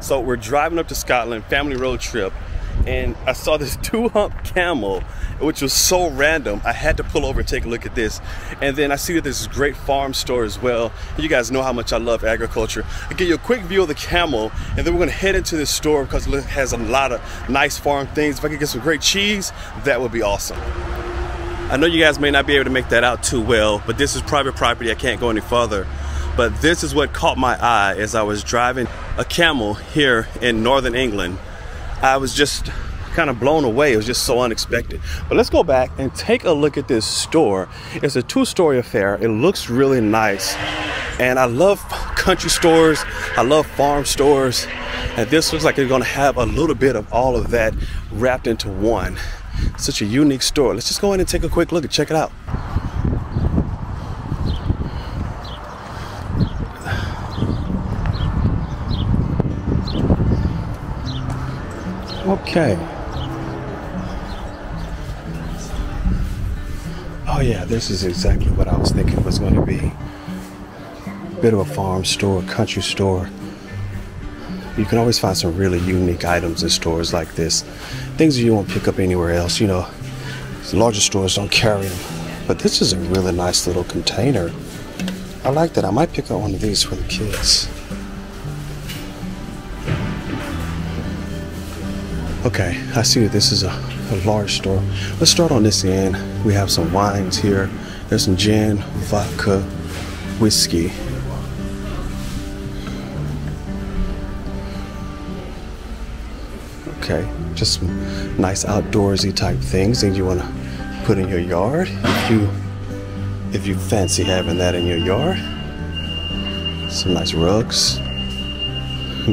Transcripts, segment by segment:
So we're driving up to Scotland, family road trip, and I saw this two-hump camel, which was so random. I had to pull over and take a look at this. And then I see that there's this great farm store as well. You guys know how much I love agriculture. I'll give you a quick view of the camel, and then we're gonna head into this store because it has a lot of nice farm things. If I could get some great cheese, that would be awesome. I know you guys may not be able to make that out too well, but this is private property, I can't go any further. But this is what caught my eye as I was driving a camel here in Northern England. I was just kind of blown away. It was just so unexpected. But let's go back and take a look at this store. It's a two-story affair. It looks really nice. And I love country stores. I love farm stores. And this looks like they're gonna have a little bit of all of that wrapped into one. Such a unique store. Let's just go in and take a quick look and check it out. Okay. Oh yeah, this is exactly what I was thinking was going to be. Bit of a farm store, country store. You can always find some really unique items in stores like this. Things that you won't pick up anywhere else, you know. Larger stores don't carry them. But this is a really nice little container. I like that. I might pick up one of these for the kids. Okay, I see that this is a large store. Let's start on this end. We have some wines here. There's some gin, vodka, whiskey. Okay, just some nice outdoorsy type things that you want to put in your yard if you fancy having that in your yard. Some nice rugs.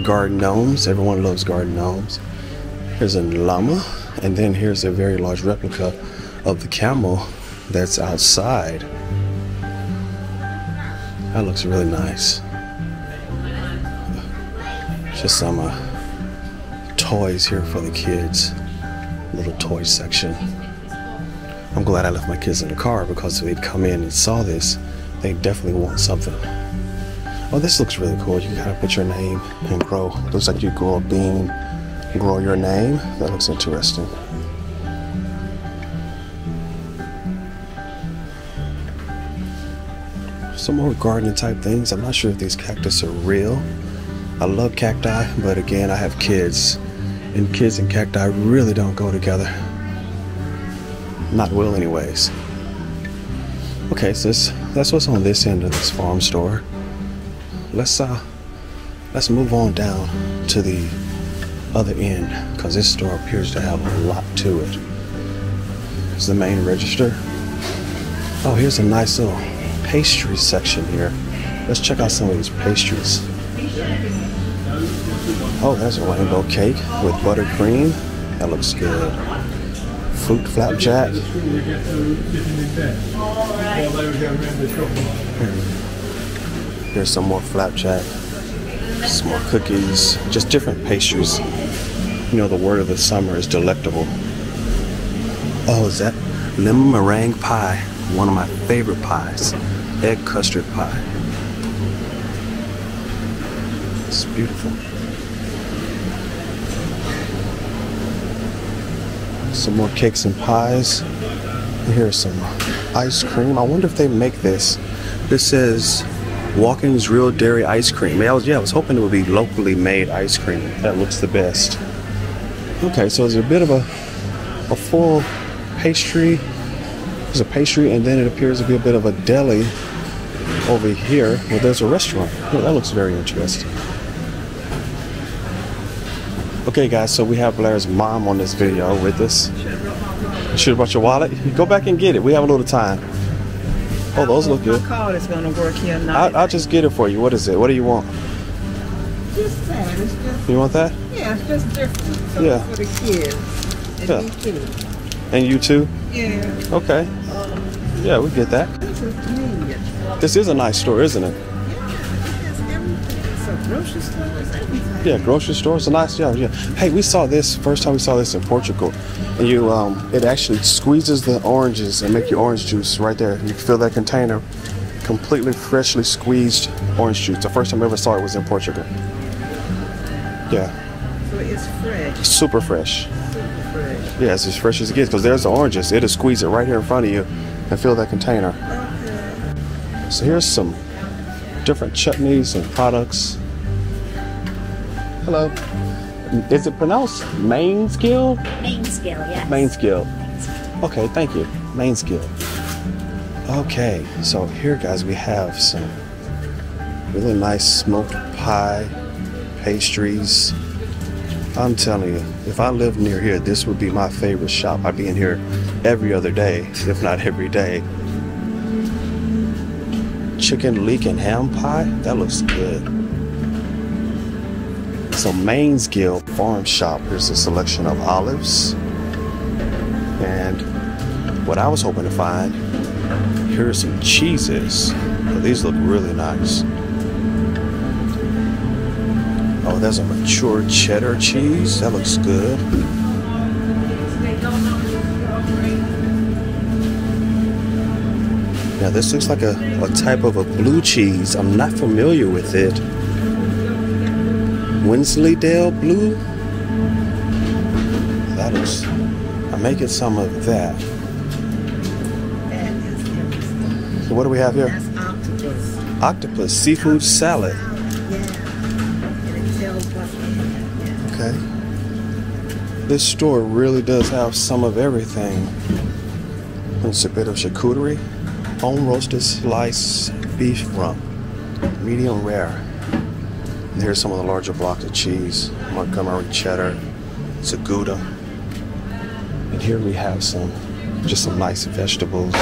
Garden gnomes. Everyone loves garden gnomes. Here's a llama, and then here's a very large replica of the camel that's outside. That looks really nice. Just some toys here for the kids. Little toy section. I'm glad I left my kids in the car because if they'd come in and saw this, they definitely want something. Oh, this looks really cool. You can kind of put your name and grow. It looks like you grow a bean. Grow your name. That looks interesting. Some more gardening type things. I'm not sure if these cactus are real. I love cacti, but again, I have kids, and kids and cacti really don't go together. Not well, anyways. Okay, so that's what's on this end of this farm store. Let's move on down to the other end, because this store appears to have a lot to it. It's the main register. Oh, here's a nice little pastry section here. Let's check out some of these pastries. Oh, there's a rainbow cake with buttercream. That looks good. Fruit flapjack. Here's some more flapjack. Some more cookies, just different pastries. You know, the word of the summer is delectable. Oh, is that lemon meringue pie? One of my favorite pies. Egg custard pie. It's beautiful. Some more cakes and pies. Here's some ice cream. I wonder if they make this. This is Walkins Real Dairy Ice Cream. I was hoping it would be locally made ice cream. That looks the best. Okay, so it's a bit of a full pastry. There's a pastry, and then it appears to be a bit of a deli over here. Well, there's a restaurant. Oh, that looks very interesting. Okay, guys, so we have Blair's mom on this video with us. You should have brought your wallet. Go back and get it. We have a little time. Oh, those look good. I'll just get it for you. What is it? What do you want? Just that. It's just, you want that? Yeah, it's just different. So yeah. For the kids. And yeah. You too. And you too? Yeah. Okay. Yeah, we get that. This is a nice store, isn't it? Yeah, it's everything. It's a grocery store. It's everything. Yeah, grocery store. It's a nice job. Yeah. Hey, we saw this first time we saw this in Portugal. And you, it actually squeezes the oranges and make your orange juice right there. You can fill that container, completely freshly squeezed orange juice. The first time I ever saw it was in Portugal. Yeah. So it is fresh. Super fresh. Super fresh. Yeah, it's as fresh as it gets because there's the oranges. It'll squeeze it right here in front of you and fill that container. Okay. So here's some different chutneys and products. Hello. Is it pronounced Mainsgill? Mainsgill, yes. Mainsgill. Mainsgill. Okay, thank you. Mainsgill. Okay, so here, guys, we have some really nice smoked pie, pastries. I'm telling you, if I lived near here, this would be my favorite shop. I'd be in here every other day, if not every day. Chicken leek and ham pie, that looks good. So Mainsgill Farm Shop, here's a selection of olives. And what I was hoping to find, here are some cheeses. Oh, these look really nice. Oh, there's a mature cheddar cheese. That looks good. Now this looks like a type of a blue cheese. I'm not familiar with it. Wensleydale blue? That is, I'm making some of that. So what do we have here? That's octopus. Octopus seafood salad. Yeah. Okay. This store really does have some of everything. It's a bit of charcuterie, home roasted sliced beef rump, medium rare. And here's some of the larger blocks of cheese, Montgomery cheddar, Gouda. And here we have some, just some nice vegetables.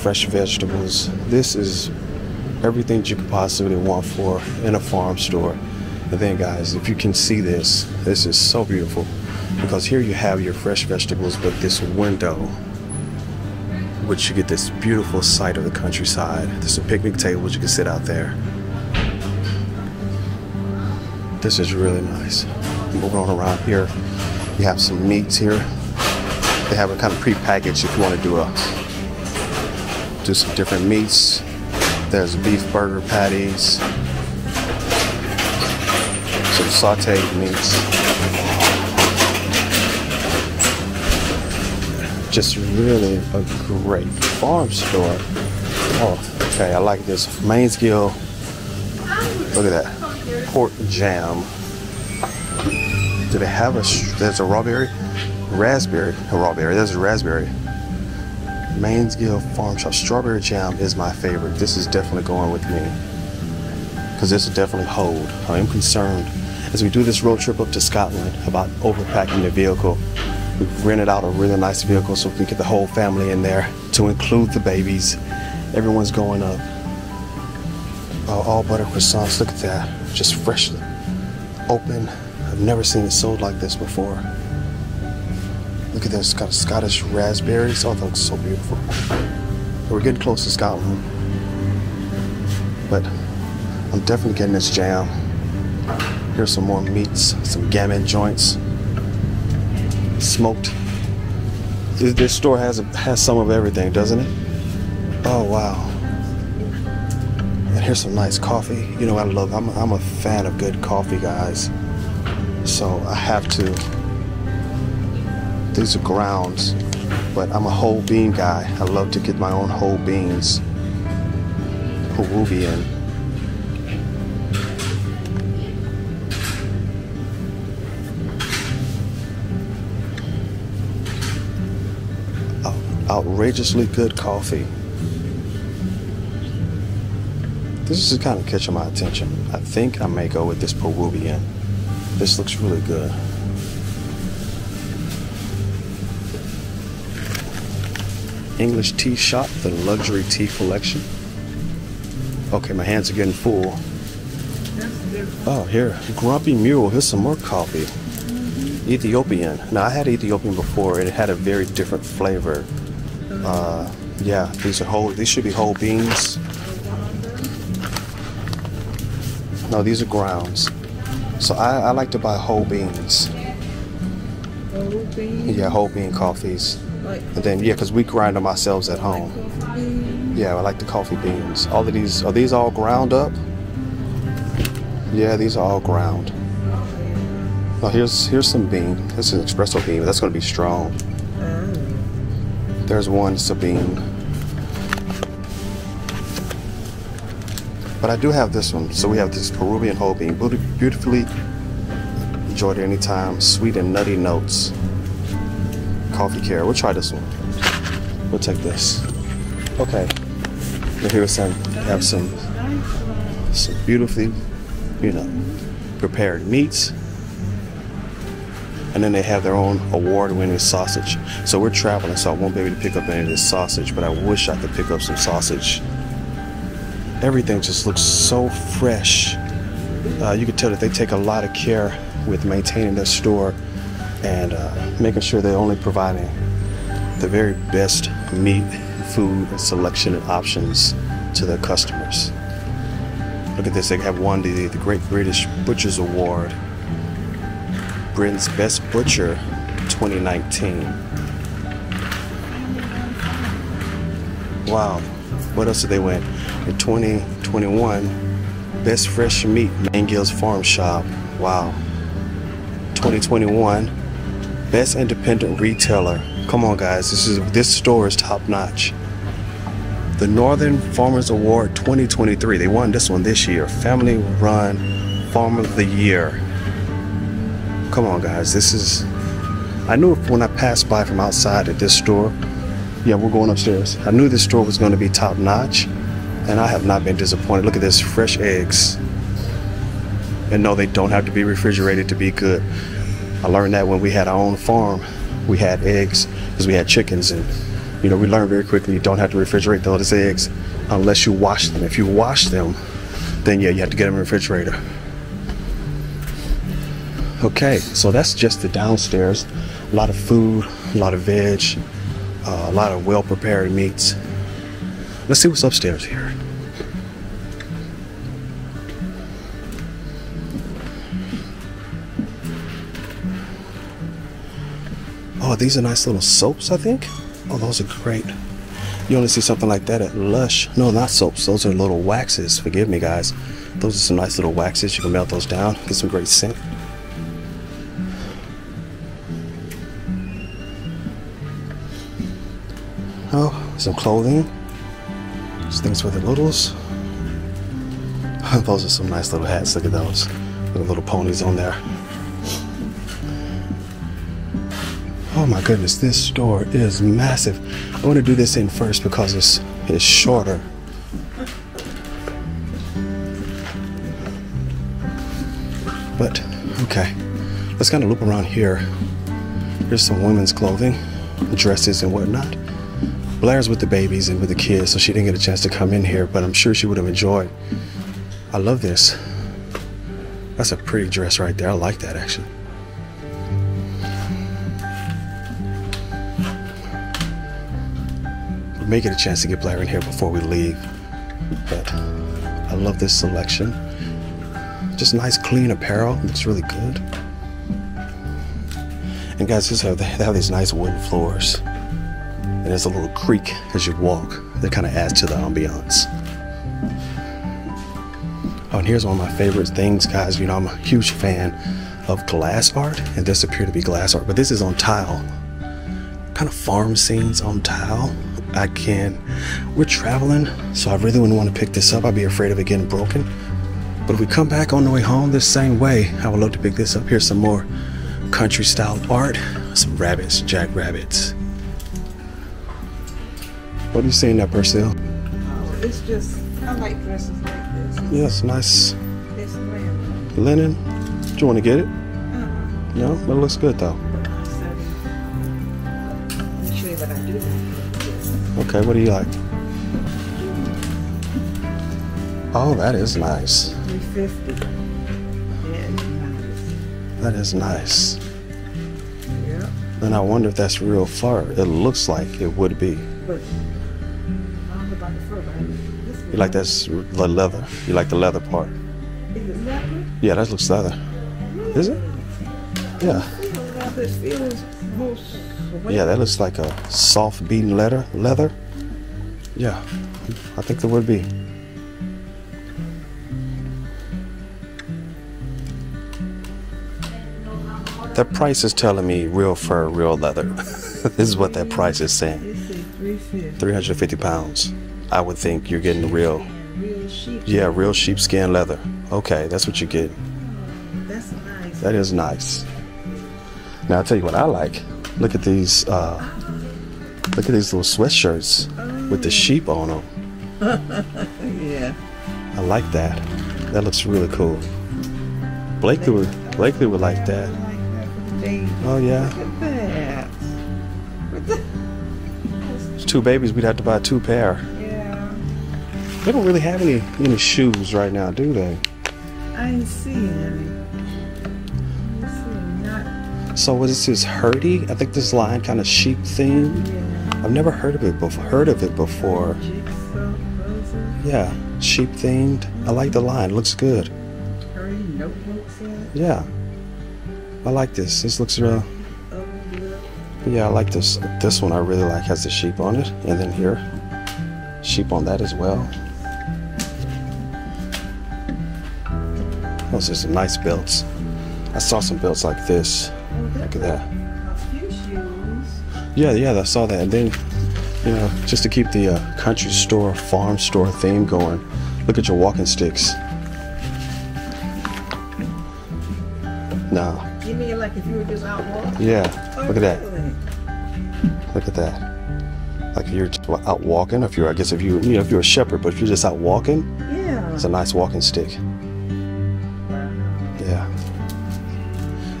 Fresh vegetables. This is everything you could possibly want for in a farm store. And then guys, if you can see this, this is so beautiful because here you have your fresh vegetables, but this window, which you get this beautiful sight of the countryside. There's a picnic table which you can sit out there. This is really nice. Moving on around here, you have some meats here. They have it kind of pre-packaged if you want to do some different meats. There's beef burger patties, some sauteed meats. Just really a great farm store. Oh, okay, I like this. Mainsgill, look at that, pork jam. Do they have a, there's a raspberry? Raspberry, a raspberry, there's a raspberry. Mainsgill Farm Shop. Strawberry jam is my favorite. This is definitely going with me because this will definitely hold. I am concerned as we do this road trip up to Scotland about overpacking the vehicle. We've rented out a really nice vehicle so we can get the whole family in there to include the babies. Everyone's going up. Oh, all butter croissants. Look at that. Just freshly open. I've never seen it sold like this before. Look at this, it's got Scottish raspberries. Oh, that looks so beautiful. We're getting close to Scotland. But I'm definitely getting this jam. Here's some more meats, some gammon joints. Smoked. This store has some of everything, doesn't it? Oh, wow. And here's some nice coffee. You know, I'm a fan of good coffee, guys. So I have to. These are grounds, but I'm a whole bean guy. I love to get my own whole beans. Peruvian. Outrageously good coffee. This is kind of catching my attention. I think I may go with this Peruvian. This looks really good. English Tea Shop, the luxury tea collection. Okay, my hands are getting full. Oh, here, Grumpy Mule, here's some more coffee. Ethiopian. Now, I had Ethiopian before, and it had a very different flavor. Yeah, these are whole, these should be whole beans. No, these are grounds. So I like to buy whole beans. Whole beans? Yeah, whole bean coffees. And then, yeah, because we grind them ourselves at home. Yeah, I like the coffee beans. All of these, are these all ground up? Yeah, these are all ground. Oh, here's some bean. This is espresso bean, but that's going to be strong. Mm. There's one Sabine. But I do have this one. So we have this Peruvian whole bean, beautifully enjoyed at any time. Sweet and nutty notes. Coffee care. We'll try this one. We'll take this. Okay. But here we have some beautifully, you know, prepared meats. And then they have their own award-winning sausage. So we're traveling, so I won't be able to pick up any of this sausage, but I wish I could pick up some sausage. Everything just looks so fresh. You can tell that they take a lot of care with maintaining their store and making sure they're only providing the very best meat, food, and selection and options to their customers. Look at this, they have won the Great British Butchers Award. Britain's Best Butcher 2019. Wow, what else did they win? In 2021, Best Fresh Meat, Mainsgill Farm Shop. Wow. 2021, Best Independent Retailer. Come on guys, this store is top notch. The Northern Farmers Award 2023, they won this one this year. Family Run Farm of the Year. Come on guys, this is, I knew when I passed by from outside at this store, yeah, we're going upstairs. I knew this store was going to be top notch, and I have not been disappointed. Look at this, fresh eggs. And no, they don't have to be refrigerated to be good. I learned that when we had our own farm, we had eggs because we had chickens, and you know, we learned very quickly you don't have to refrigerate those eggs unless you wash them. If you wash them, then yeah, you have to get them in the refrigerator. Okay, so that's just the downstairs. A lot of food, a lot of veg, a lot of well-prepared meats. Let's see what's upstairs here. Oh, these are nice little soaps, I think. Oh, those are great. You only see something like that at Lush. No, not soaps. Those are little waxes. Forgive me, guys. Those are some nice little waxes. You can melt those down. Get some great scent. Oh, some clothing. These things for the littles. Those are some nice little hats. Look at those. The little ponies on there. Oh my goodness, this store is massive. I want to do this in first because it's shorter. But okay, let's kind of loop around here. Here's some women's clothing, dresses and whatnot. Blair's with the babies and with the kids, so she didn't get a chance to come in here, but I'm sure she would have enjoyed. I love this. That's a pretty dress right there. I like that, actually. We may get a chance to get Blair in here before we leave, but I love this selection. Just nice, clean apparel. Looks really good. And guys, they have these nice wooden floors. And there's a little creek as you walk that kind of adds to the ambiance. Oh, and here's one of my favorite things, guys. You know, I'm a huge fan of glass art, and this appeared to be glass art, but this is on tile. Kind of farm scenes on tile. We're traveling, so I really wouldn't want to pick this up. I'd be afraid of it getting broken. But if we come back on the way home this same way, I would love to pick this up. Here's some more country style art. Some rabbits, jackrabbits. What are you seeing there, Purcell? Oh, it's just, I like dresses like this. Yes, yeah, nice. It's linen. Linen? Do you want to get it? No, but it looks good though. Okay, what do you like? Oh, that is nice. $3.50. Yeah, that is nice. Yeah. And I wonder if that's real fur. It looks like it would be. But you like that's the leather. You like the leather part. Is it leather? Yeah, that looks leather. Really? Is it? Yeah. Yeah, that looks like a soft beaten leather. Yeah, I think there would be. That price is telling me real fur, real leather. This is what that price is saying. 350 pounds. I would think you're getting real. Yeah, real sheepskin leather. Okay, that's what you get. That's nice. That is nice. Now I'll tell you what I like. Look at these. Look at these little sweatshirts with the sheep on them. Yeah. I like that. That looks really cool. Blakely would like that. Oh yeah. Look at that. It's two babies. We'd have to buy two pair. Yeah. They don't really have any shoes right now, do they? I ain't seeing any. So what is this, Herdy? I think this line kind of sheep themed. Yeah. I've never heard of it before. Yeah, sheep themed. I like the line. It looks good. Yeah, I like this. This looks real. Yeah, I like this. This one I really like, has the sheep on it, and then here, sheep on that as well. Oh, those are some nice belts. I saw some belts like this. Look at that. Yeah, yeah, I saw that. And then, you know, just to keep the country store, farm store theme going, look at your walking sticks. No. You mean like if you were just out walking? Yeah. Oh, look at that. Really? Look at that. Like if you're out walking, if you're, I guess if you, you know, if you're a shepherd, but if you're just out walking, yeah, it's a nice walking stick. Wow. Yeah.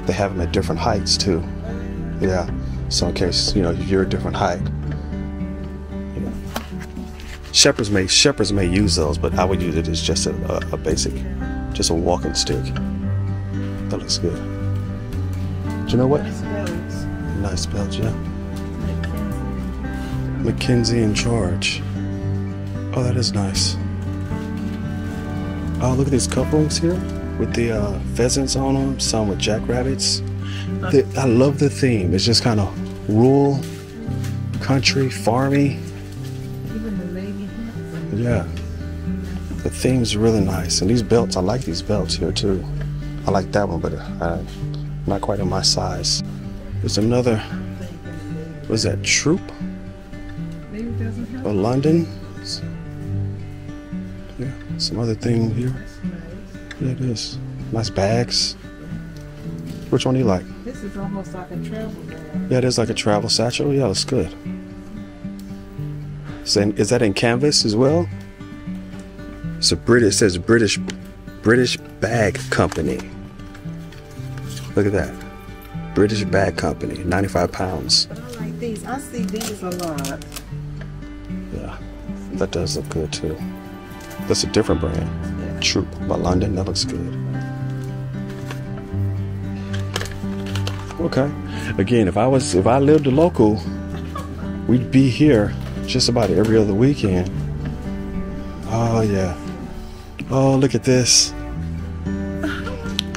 They have them at different heights too. Yeah. So in case, you know, you're a different height. You know. Shepherds may use those, but I would use it as just a basic, just a walking stick. That looks good. Do you know what? Nice belts. Nice belts, yeah. Mackenzie in charge. Oh, that is nice. Oh, look at these couplings here with the pheasants on them, some with jackrabbits. I love the theme. It's just kind of rural, country, farmy. Even the lady. Yeah. The theme's really nice. And these belts, I like these belts here too. I like that one, but not quite in my size. There's another, what's that, Troupe by London? Yeah, some other thing here. Yeah, it is. Nice bags. Which one do you like? This is almost like a travel bag. Yeah, it is like a travel satchel. Yeah, that's good. So, is that in canvas as well? It's a British, it says British Bag Company. Look at that. British Bag Company, 95 pounds. But I like these. I see these a lot. Yeah, that does look good too. That's a different brand. Yeah. Troupe by London, that looks good. Okay. Again, if I lived local, we'd be here just about every other weekend. Oh yeah. Oh, look at this.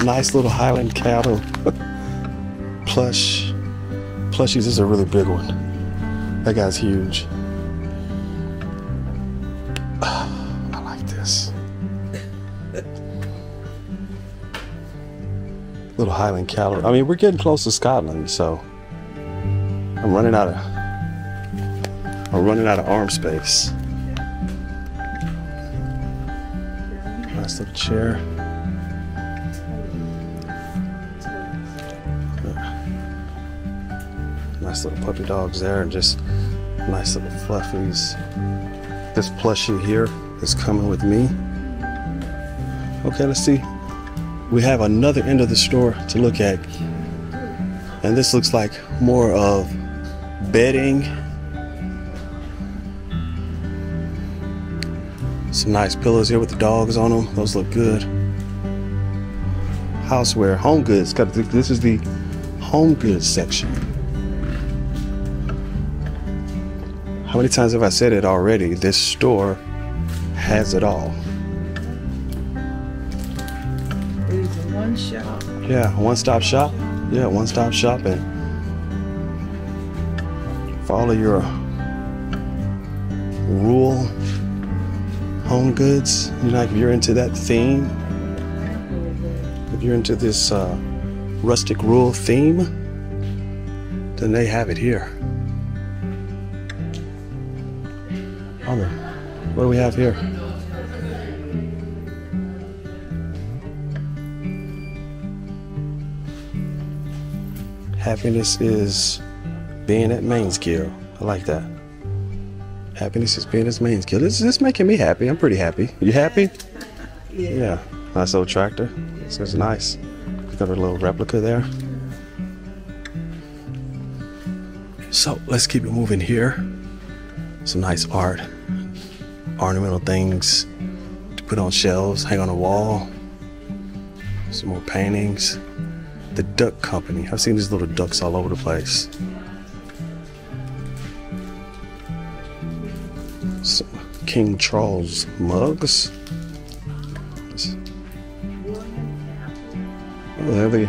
Nice little Highland cattle. Plush. Plushies, this is a really big one. That guy's huge. I like this. Little Highland cattle. I mean, we're getting close to Scotland, so I'm running out of arm space. Nice little chair. Nice little puppy dogs there, and just nice little fluffies. This plushie here is coming with me. Okay, let's see. We have another end of the store to look at. And this looks like more of bedding. Some nice pillows here with the dogs on them. Those look good. Houseware, home goods. This is the home goods section. How many times have I said it already? This store has it all. It is a one shop. Yeah, one-stop shop. Yeah, one-stop shopping. For all of your rural home goods, you know, if you're into that theme, if you're into this rustic rural theme, then they have it here. What do we have here? Happiness is being at Mainsgill. I like that. Happiness is being at Mainsgill. This making me happy. I'm pretty happy. You happy? Yeah. Yeah. Nice little tractor. This is nice. Got a little replica there. So let's keep it moving here. Some nice art. Ornamental things to put on shelves, hang on a wall. Some more paintings. The Duck Company. I've seen these little ducks all over the place. Some King Charles mugs. Oh, they...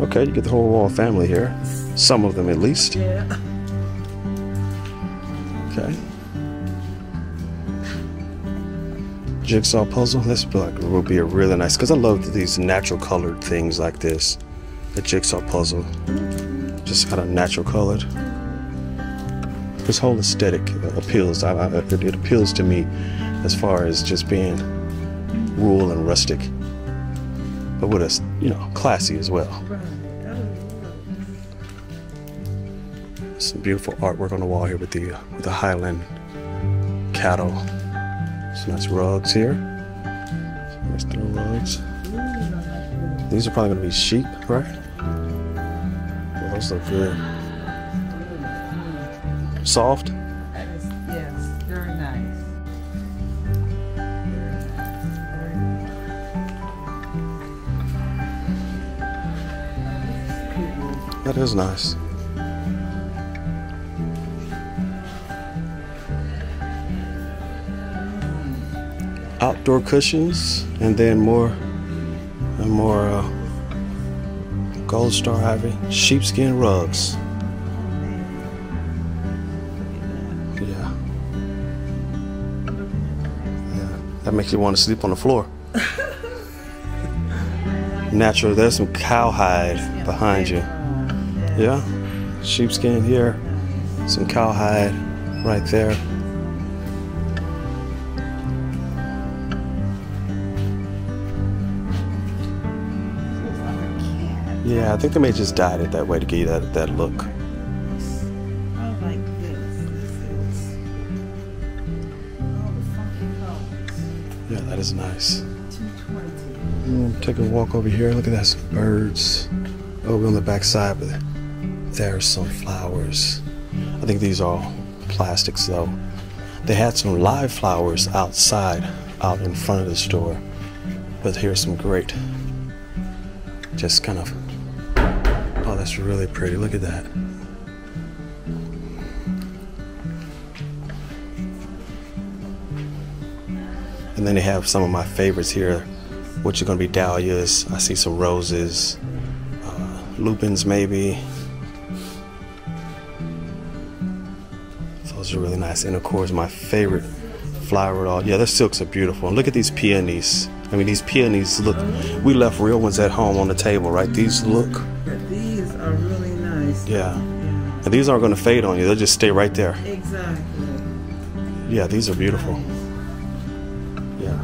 Okay, you get the whole royal family here. Some of them at least. Yeah. Okay. Jigsaw puzzle. This will be a really nice, because I love these natural colored things like this. The jigsaw puzzle, just kind of natural colored. This whole aesthetic appeals. It appeals to me as far as just being rural and rustic, but with us, you know, classy as well. Some beautiful artwork on the wall here with the Highland cattle. Some nice rugs here. Some nice little rugs. These are probably going to be sheep, right? Well, those look good. Soft? Yes, very nice. That is nice. Outdoor cushions, and then more gold star ivory sheepskin rugs. Yeah, that makes you want to sleep on the floor. Natural. There's some cowhide behind you. Yeah, sheepskin here, some cowhide right there. Yeah, I think they may have just dyed it that way to give you that look. I like this. All the funky colors. Yeah, that is nice. 220. Take a walk over here. Look at that, some birds over on the back side, but there are some flowers. I think these are all plastics though. They had some live flowers outside, out in front of the store. But here's some great, just kind of, oh, that's really pretty. Look at that. And then they have some of my favorites here, which are gonna be dahlias. I see some roses, lupins maybe. Those are really nice, and of course my favorite flower at all. Yeah, their silks are beautiful. And look at these peonies. I mean, these peonies look. We left real ones at home on the table, right? These look. These are really nice. Yeah, and these aren't going to fade on you. They'll just stay right there. Exactly. Yeah, these are beautiful. Yeah.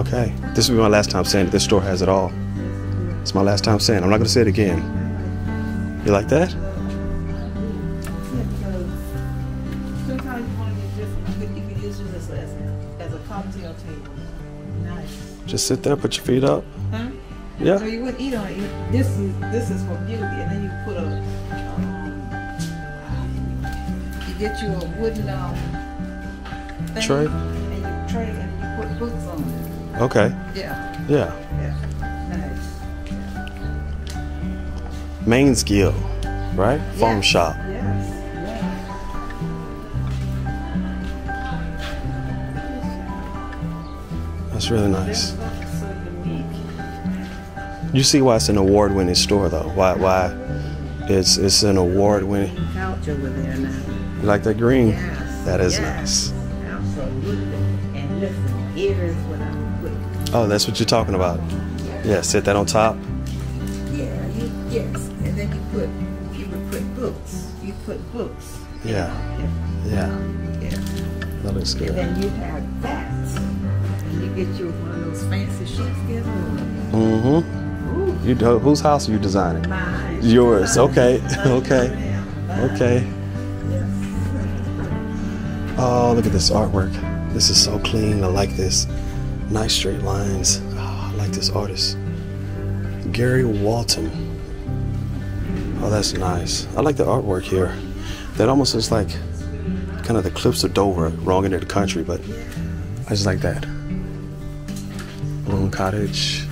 Okay, this will be my last time saying that this store has it all. It's my last time saying. I'm not going to say it again. You like that? Sometimes you want to get different. You could use this as a cocktail table. Nice. Just sit there, put your feet up. Huh? Yeah. So you wouldn't eat on it. This is for beauty, and then you put a you get you a wooden thing, tray. And you tray, and you put books on it. Okay. Yeah. Yeah. Yeah. Mainsgill, right? Yes. Farm shop. Yes. That's really nice. You see why it's an award-winning store, though. Why it's an award-winning. You like that green? Yes. That is nice. Absolutely. And earrings when I'm with. Oh, that's what you're talking about. Yeah, yeah, set that on top. Yeah, yes, and then you would put books. You put books. Yeah. Yeah. That looks good. And then you have bats. And you get you one of those fancy sheepskin ones. Mm-hmm. You do, whose house are you designing? Mine. Yours. Mine. Okay. Okay. Yes. Oh, look at this artwork. This is so clean. I like this. Nice straight lines. Oh, I like this artist. Gary Walton. Oh, that's nice. I like the artwork here. That almost looks like kind of the Cliffs of Dover, wrong end of the country, but I just like that. Bloom Cottage.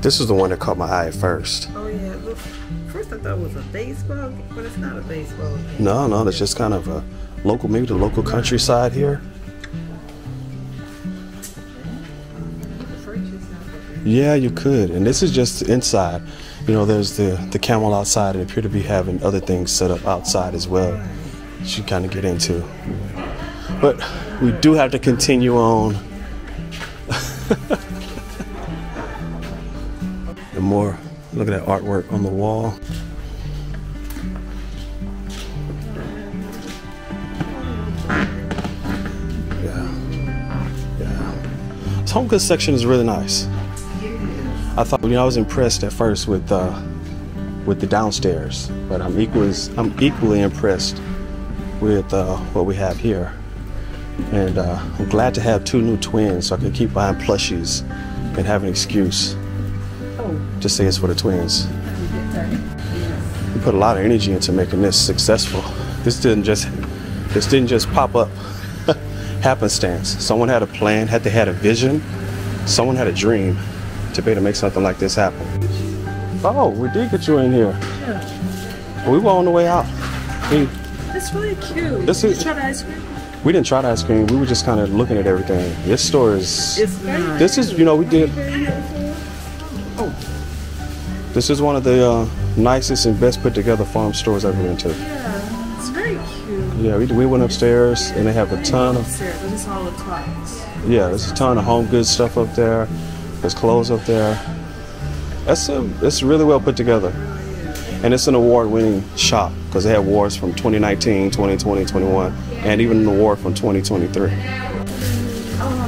This is the one that caught my eye first. Oh yeah, look. First I thought it was a baseball game, but it's not a baseball game. No, that's just kind of a local, maybe the local countryside here. Yeah, you could. And this is just inside. You know, there's the camel outside. It appear to be having other things set up outside as well that you kind of get into. But we do have to continue on. And more, look at that artwork on the wall. Yeah. This home goods section is really nice. I thought, you know, I was impressed at first with the downstairs, but I'm equally impressed with what we have here. And I'm glad to have two new twins, so I can keep buying plushies and have an excuse to say it's for the twins. We put a lot of energy into making this successful. This didn't just pop up happenstance. Someone had a plan. They had a vision. Someone had a dream to be to make something like this happen. Oh, we did get you in here. Yeah. We were on the way out. That's really cute. Did you try the ice cream? We didn't try the ice cream. We were just kind of looking at everything. This store is. It's nice. This is, you know, we did. Oh. This is one of the nicest and best put together farm stores I've been to. Yeah, it's very cute. Yeah, we went upstairs and they have a ton of. It's all the tops. Yeah, there's a ton of home goods stuff up there. There's clothes up there. It's really well put together. And it's an award-winning shop because they have awards from 2019, 2020, 21, and even an award from 2023. Oh,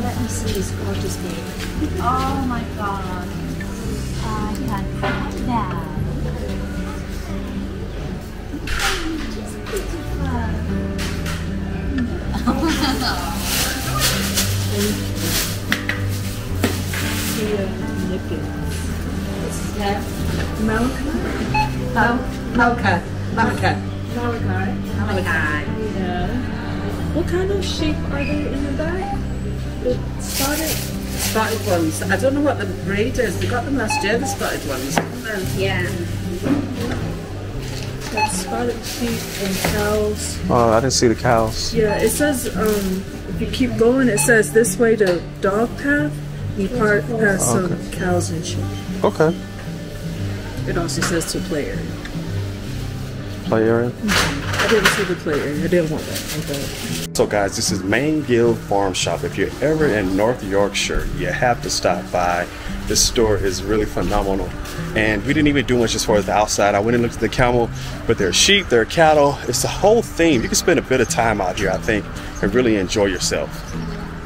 let me see this gorgeous thing. Oh my God. I got that. Malachite. What kind of shape are they in the back? Spotted ones. I don't know what the breed is. We got them last year, the spotted ones. Yeah. Got spotted sheep and cows. Oh, I didn't see the cows. Yeah, it says, if you keep going, it says this way to dog path. You part past some cows and sheep. Okay. It also says to play area. Play area? Mm-hmm. I didn't see the play area. I didn't want that. Okay. So guys, this is Mainsgill Farm Shop. If you're ever in North Yorkshire, you have to stop by. This store is really phenomenal. And we didn't even do much as far as the outside. I went and looked at the camel, but there are sheep, there are cattle. It's the whole theme. You can spend a bit of time out here, I think, and really enjoy yourself.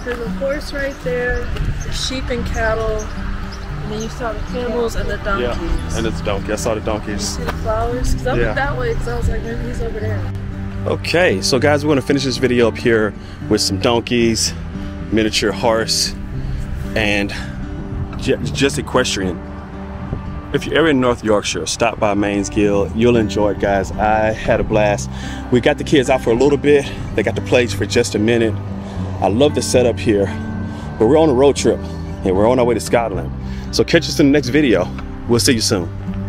There's a horse right there, the sheep and cattle, and then you saw the camels and the donkeys. Yeah, and it's donkey. I saw the donkeys. You see the flowers? Because I went that way, because I was like, maybe he's over there. Okay, so guys, we're going to finish this video up here with some donkeys, miniature horse, and just equestrian. If you're ever in North Yorkshire, stop by Mainsgill. You'll enjoy it, guys. I had a blast. We got the kids out for a little bit. They got to play for just a minute. I love the setup here, but we're on a road trip and we're on our way to Scotland. So catch us in the next video. We'll see you soon.